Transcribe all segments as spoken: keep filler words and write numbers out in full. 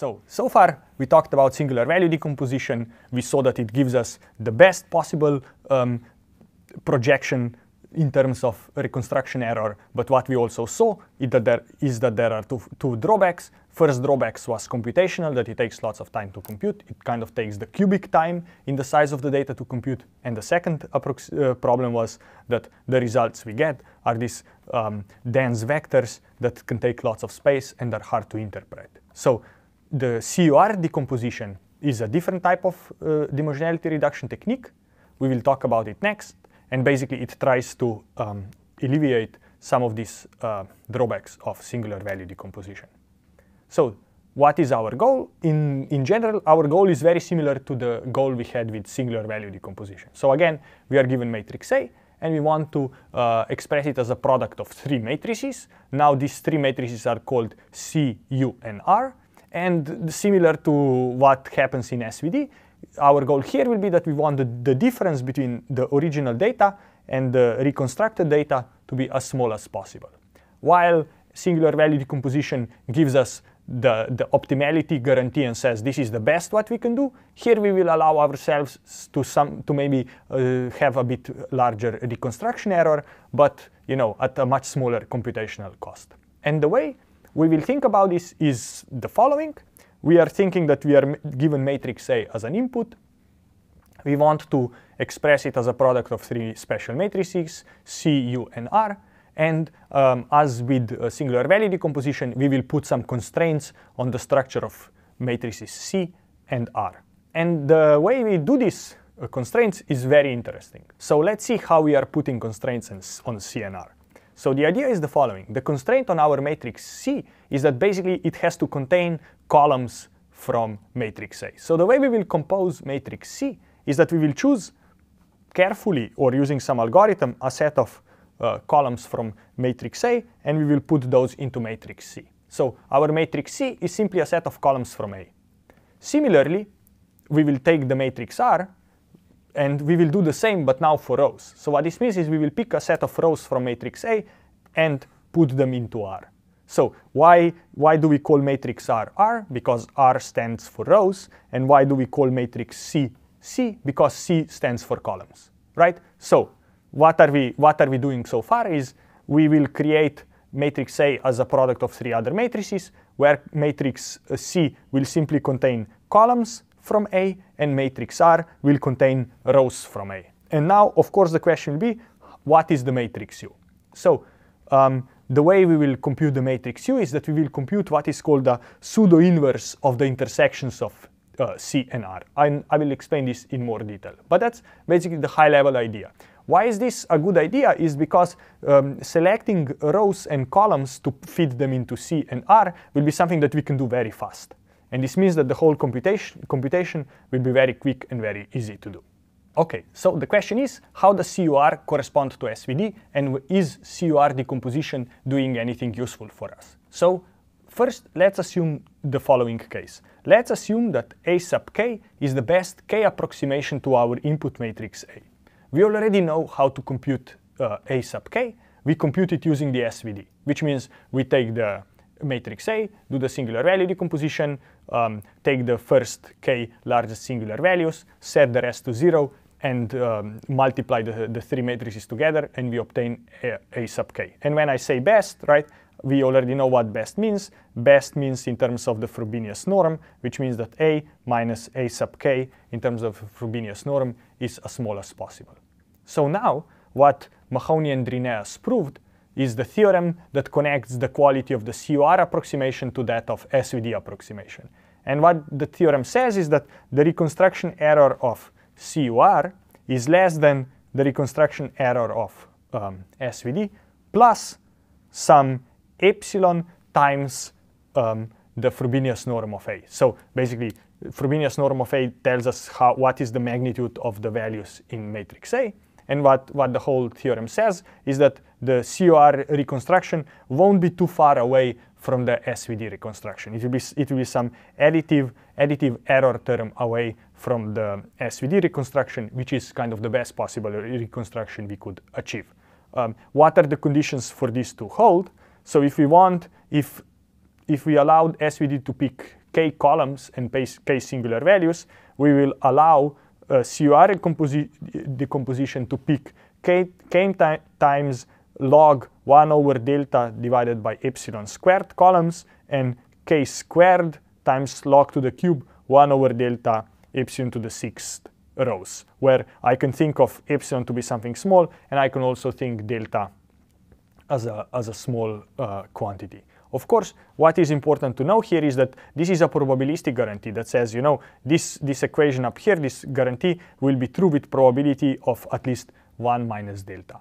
So, so far we talked about singular value decomposition. We saw that it gives us the best possible um, projection in terms of reconstruction error, but what we also saw is that there, is that there are two, two drawbacks. First drawback was computational, that it takes lots of time to compute. It kind of takes the cubic time in the size of the data to compute. And the second uh, problem was that the results we get are these um, dense vectors that can take lots of space and are hard to interpret. So the C U R decomposition is a different type of uh, dimensionality reduction technique. We will talk about it next. And basically, it tries to um, alleviate some of these uh, drawbacks of singular value decomposition. So what is our goal? In, in general, our goal is very similar to the goal we had with singular value decomposition. So again, we are given matrix A, and we want to uh, express it as a product of three matrices. Now, these three matrices are called C, U, and R. And similar to what happens in S V D, our goal here will be that we want the, the difference between the original data and the reconstructed data to be as small as possible. While singular value decomposition gives us the, the optimality guarantee and says this is the best what we can do, here we will allow ourselves to, some, to maybe uh, have a bit larger reconstruction error, but you know, at a much smaller computational cost. And the way we will think about this is the following. We are thinking that we are given matrix A as an input. We want to express it as a product of three special matrices, C, U, and R. And um, as with uh, singular value decomposition, we will put some constraints on the structure of matrices C and R. And the way we do these uh, constraints is very interesting. So let's see how we are putting constraints on C and R. So the idea is the following. The constraint on our matrix C is that basically it has to contain columns from matrix A. So the way we will compose matrix C is that we will choose carefully, or using some algorithm, a set of uh, columns from matrix A, and we will put those into matrix C. So our matrix C is simply a set of columns from A. Similarly, we will take the matrix R, and we will do the same, but now for rows. So what this means is we will pick a set of rows from matrix A and put them into R. So why, why do we call matrix R R? Because R stands for rows. And why do we call matrix C C? Because C stands for columns, right? So what are we, what are we doing so far is we will create matrix A as a product of three other matrices, where matrix C will simply contain columns from A, and matrix R will contain rows from A. And now, of course, the question will be, what is the matrix U? So um, the way we will compute the matrix U is that we will compute what is called the pseudo-inverse of the intersections of uh, C and R. And I will explain this in more detail. But that's basically the high-level idea. Why is this a good idea? Is because um, selecting rows and columns to fit them into C and R will be something that we can do very fast. And this means that the whole computation, computation will be very quick and very easy to do. OK, so the question is, how does C U R correspond to S V D? And is C U R decomposition doing anything useful for us? So first, let's assume the following case. Let's assume that A sub k is the best k approximation to our input matrix A. We already know how to compute uh, A sub k. We compute it using the S V D, which means we take the matrix A, do the singular value decomposition, um, take the first k largest singular values, set the rest to zero, and um, multiply the, the three matrices together, and we obtain a, a sub k. And when I say best, right, we already know what best means. Best means in terms of the Frobenius norm, which means that A minus A sub k in terms of Frobenius norm is as small as possible. So now, what Mahoney and Drineas proved is the theorem that connects the quality of the C U R approximation to that of S V D approximation. And what the theorem says is that the reconstruction error of C U R is less than the reconstruction error of um, S V D plus some epsilon times um, the Frobenius norm of A. So basically, Frobenius norm of A tells us how, what is the magnitude of the values in matrix A. And what, what the whole theorem says is that the C U R reconstruction won't be too far away from the S V D reconstruction. It will be, it will be some additive, additive error term away from the S V D reconstruction, which is kind of the best possible reconstruction we could achieve. Um, what are the conditions for this to hold? So if we want, if, if we allowed S V D to pick k columns and k singular values, we will allow uh, C U R decomposition to pick k, k times log one over delta divided by epsilon squared columns and k squared times log to the cube one over delta epsilon to the sixth rows, where I can think of epsilon to be something small, and I can also think delta as a, as a small uh, quantity. Of course, what is important to know here is that this is a probabilistic guarantee that says, you know, this, this equation up here, this guarantee will be true with probability of at least one minus delta.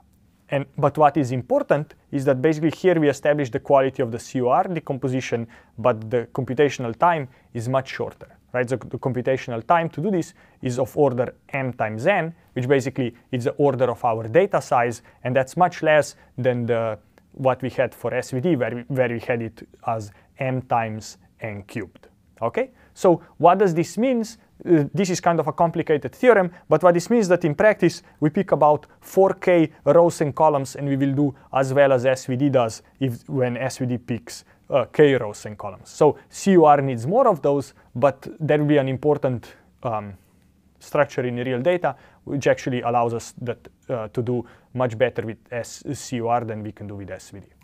And, but what is important is that basically here we establish the quality of the C U R decomposition, but the computational time is much shorter, right? So the computational time to do this is of order m times n, which basically is the order of our data size, and that's much less than the, what we had for S V D, where we, where we had it as m times n cubed, okay? So what does this mean? Uh, this is kind of a complicated theorem, but what this means is that in practice we pick about four k rows and columns, and we will do as well as S V D does if, when S V D picks uh, k rows and columns. So C U R needs more of those, but there will be an important um, structure in real data which actually allows us that, uh, to do much better with S C U R than we can do with S V D.